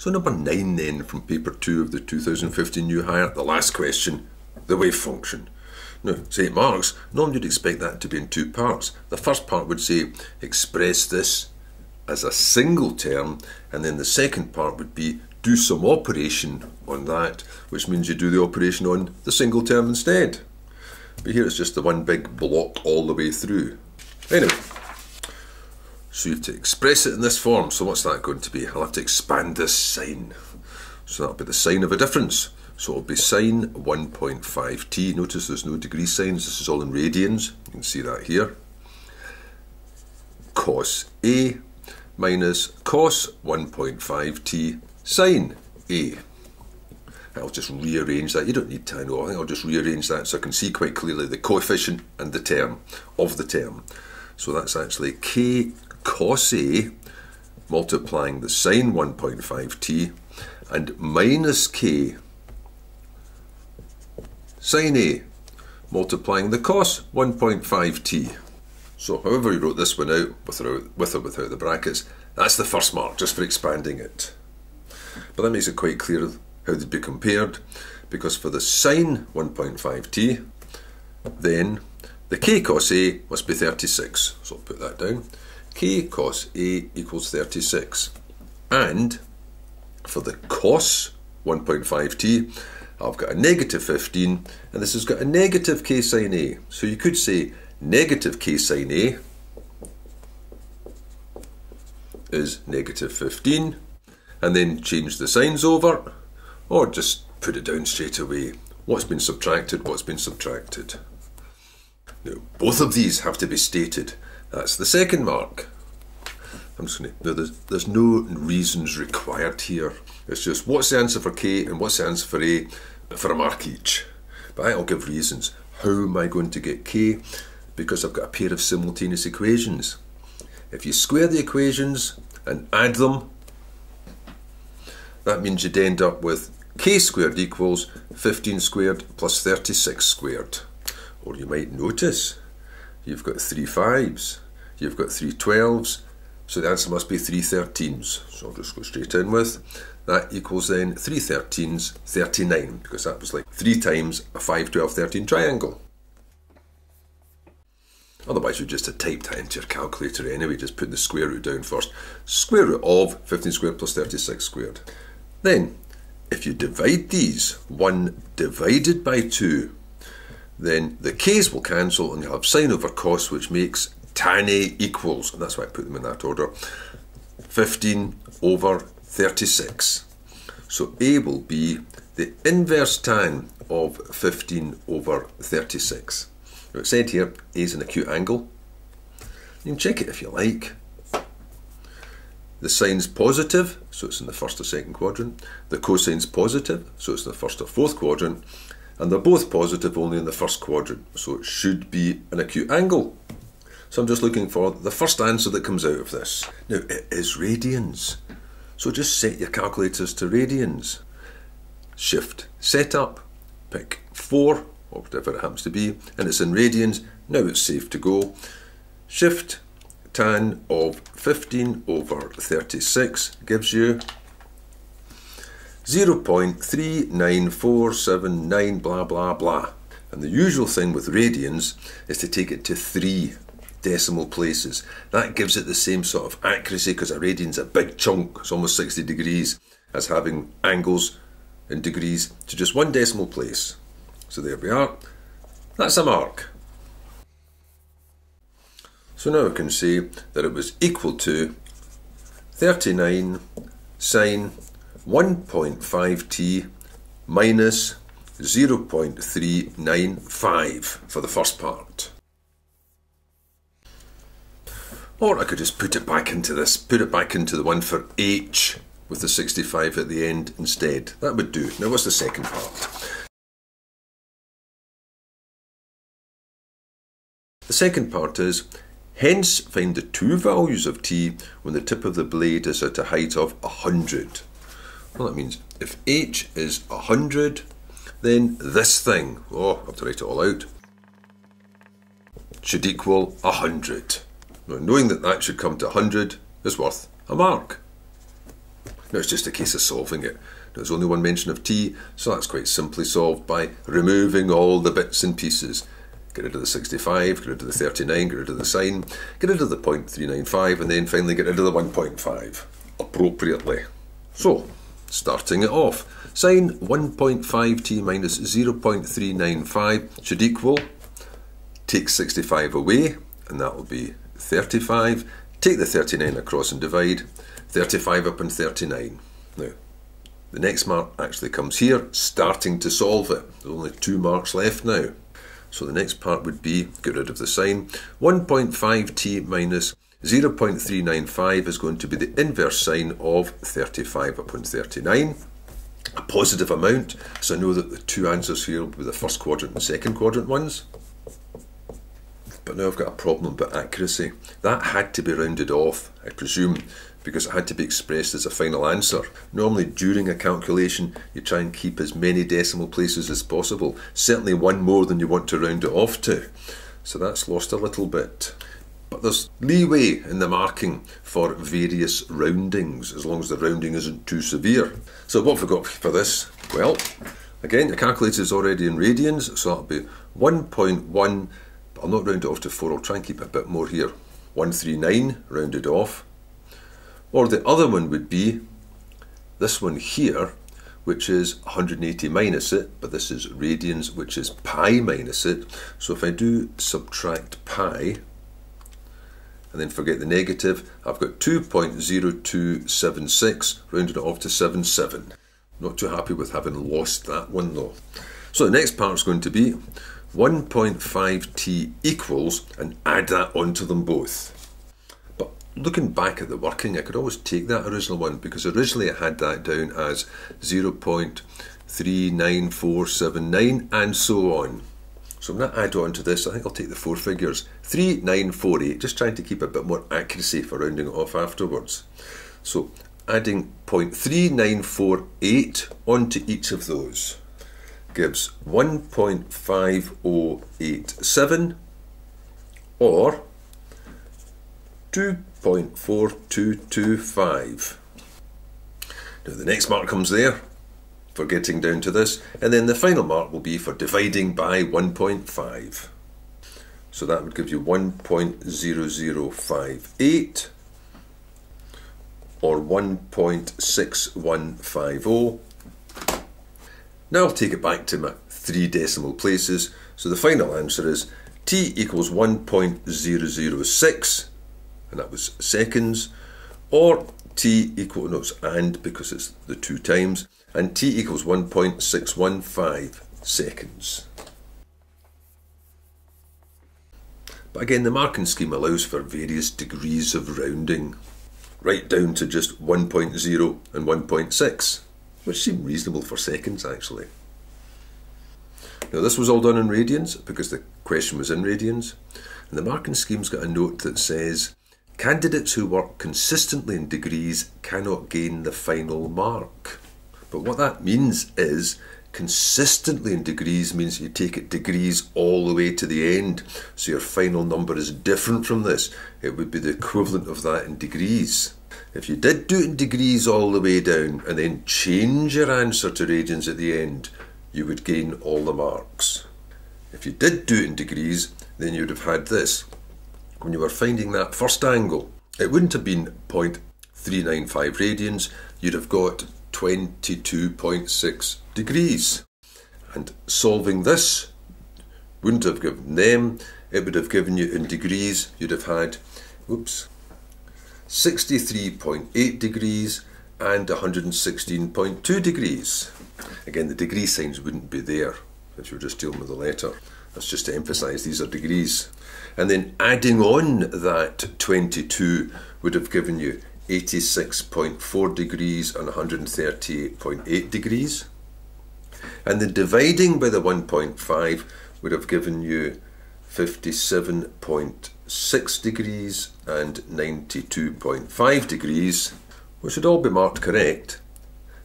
So number 9 then, from paper 2 of the 2015 New Higher, the last question, the wave function. Now, it's 8 marks. Normally you'd expect that to be in two parts. The first part would say, express this as a single term, and then the second part would be, do some operation on that, which means you do the operation on the single term instead. But here it's just the one big block all the way through. Anyway, so you have to express it in this form. So what's that going to be? I'll have to expand this sine. So that'll be the sine of a difference. So it'll be sine 1.5t. Notice there's no degree signs. This is all in radians. You can see that here. Cos A minus cos 1.5t sine A. I'll just rearrange that. You don't need tan O. I think I'll just rearrange that so I can see quite clearly the coefficient and the term of the term. So that's actually k cos A multiplying the sine 1.5t and minus k sine A multiplying the cos 1.5t. So however you wrote this one out, with or without the brackets, that's the first mark just for expanding it. But that makes it quite clear how they'd be compared, because for the sine 1.5t, then the k cos A must be 36. So I'll put that down. K cos A equals 36. And for the cos 1.5t, I've got a negative 15, and this has got a negative k sine A. So you could say negative k sine A is negative 15, and then change the signs over, or just put it down straight away. What's been subtracted, what's been subtracted. Now, both of these have to be stated. That's the second mark. I'm just going to, now there's no reasons required here. It's just what's the answer for k and what's the answer for A for a mark each. But I'll give reasons. How am I going to get k? Because I've got a pair of simultaneous equations. If you square the equations and add them, that means you'd end up with k squared equals 15 squared plus 36 squared. Or you might notice you've got 3 5s, you've got 3 12s, so the answer must be 3 13s. So I'll just go straight in with that equals then 3 13s, 39, because that was like 3 times a 5, 12, 13 triangle. Otherwise, you just have typed that into your calculator anyway. Just put the square root down first. Square root of 15 squared plus 36 squared. Then, if you divide these, 1 divided by 2, then the k's will cancel and you'll have sine over cos, which makes tan A equals, and that's why I put them in that order, 15 over 36. So A will be the inverse tan of 15 over 36. Now, it's said here A is an acute angle. You can check it if you like. The sine's positive, so it's in the first or second quadrant. The cosine's positive, so it's in the first or fourth quadrant. And they're both positive, only in the first quadrant, so it should be an acute angle. So I'm just looking for the first answer that comes out of this. Now, it is radians, so just set your calculators to radians. Shift setup, pick 4, or whatever it happens to be, and it's in radians. Now it's safe to go. Shift tan of 15 over 36 gives you 0.39479 blah blah blah. And the usual thing with radians is to take it to 3 decimal places. That gives it the same sort of accuracy, because a radian's a big chunk, it's almost 60 degrees, as having angles in degrees to just 1 decimal place. So there we are. That's a mark. So now we can see that it was equal to 39 sine 1.5t minus 0.395 for the first part. Or I could just put it back into this, put it back into the one for h with the 65 at the end instead. That would do. Now what's the second part? The second part is, hence find the two values of t when the tip of the blade is at a height of 100. Well, that means if h is 100, then this thing, oh, I have to write it all out, should equal 100. Now, knowing that that should come to 100 is worth a mark. Now it's just a case of solving it. There's only one mention of t, so that's quite simply solved by removing all the bits and pieces. Get rid of the 65, get rid of the 39, get rid of the sign, get rid of the 0.395, and then finally get rid of the 1.5, appropriately. So, starting it off, sine 1.5t minus 0.395 should equal, take 65 away, and that will be 35, take the 39 across and divide, 35 upon 39. Now, the next mark actually comes here, starting to solve it. There's only 2 marks left now. So the next part would be, get rid of the sign, 1.5t minus 0.395 is going to be the inverse sine of 35 upon 39, a positive amount, so I know that the 2 answers here will be the first quadrant and second quadrant ones. But now I've got a problem about accuracy. That had to be rounded off, I presume, because it had to be expressed as a final answer. Normally during a calculation you try and keep as many decimal places as possible, certainly one more than you want to round it off to. So that's lost a little bit. But there's leeway in the marking for various roundings, as long as the rounding isn't too severe. So what have we got for this? Well, again, the calculator is already in radians, so that'll be 1.1, but I'll not round it off to 4, I'll try and keep it a bit more here. 139 rounded off. Or the other one would be this one here, which is 180 minus it, but this is radians, which is pi minus it. So if I do subtract pi, and then forget the negative, I've got 2.0276, rounded it off to 77. Not too happy with having lost that one though. So the next part is going to be 1.5t equals, and add that onto them both. Looking back at the working, I could always take that original one, because originally I had that down as 0.39479 and so on. So I'm going to add on to this, I think I'll take the 4 figures, 3948, just trying to keep a bit more accuracy for rounding it off afterwards. So adding 0.3948 onto each of those gives 1.5087 or 2.4225. Now the next mark comes there for getting down to this, and then the final mark will be for dividing by 1.5. So that would give you 1.0058 or 1.6150. Now I'll take it back to my 3 decimal places. So the final answer is t equals 1.006. And that was seconds, or t equal, no, it's and, because it's the 2 times, and t equals 1.615 seconds. But again, the marking scheme allows for various degrees of rounding, right down to just 1.0 and 1.6, which seem reasonable for seconds actually. Now this was all done in radians, because the question was in radians, and the marking scheme's got a note that says, candidates who work consistently in degrees cannot gain the final mark. But what that means is, consistently in degrees means you take it degrees all the way to the end. So your final number is different from this. It would be the equivalent of that in degrees. If you did do it in degrees all the way down and then change your answer to radians at the end, you would gain all the marks. If you did do it in degrees, then you would have had this. When you were finding that first angle, it wouldn't have been 0.395 radians, you'd have got 22.6 degrees. And solving this wouldn't have given them, it would have given you in degrees, you'd have had, whoops, 63.8 degrees and 116.2 degrees. Again, the degree signs wouldn't be there if you were just dealing with the letter. That's just to emphasise these are degrees. And then adding on that 22 would have given you 86.4 degrees and 138.8 degrees. And then dividing by the 1.5 would have given you 57.6 degrees and 92.5 degrees, which should all be marked correct.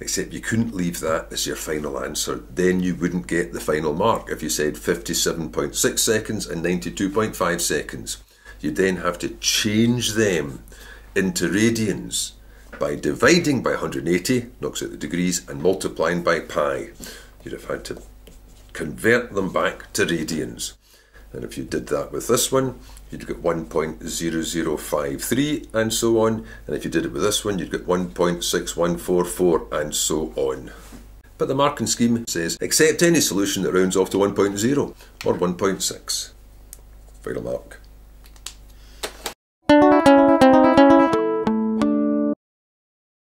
Except you couldn't leave that as your final answer, then you wouldn't get the final mark. If you said 57.6 seconds and 92.5 seconds, you'd then have to change them into radians by dividing by 180, knocks out the degrees, and multiplying by pi. You'd have had to convert them back to radians. And if you did that with this one, you'd get 1.0053 and so on. And if you did it with this one, you'd get 1.6144 and so on. But the marking scheme says, accept any solution that rounds off to 1.0 or 1.6. Final mark.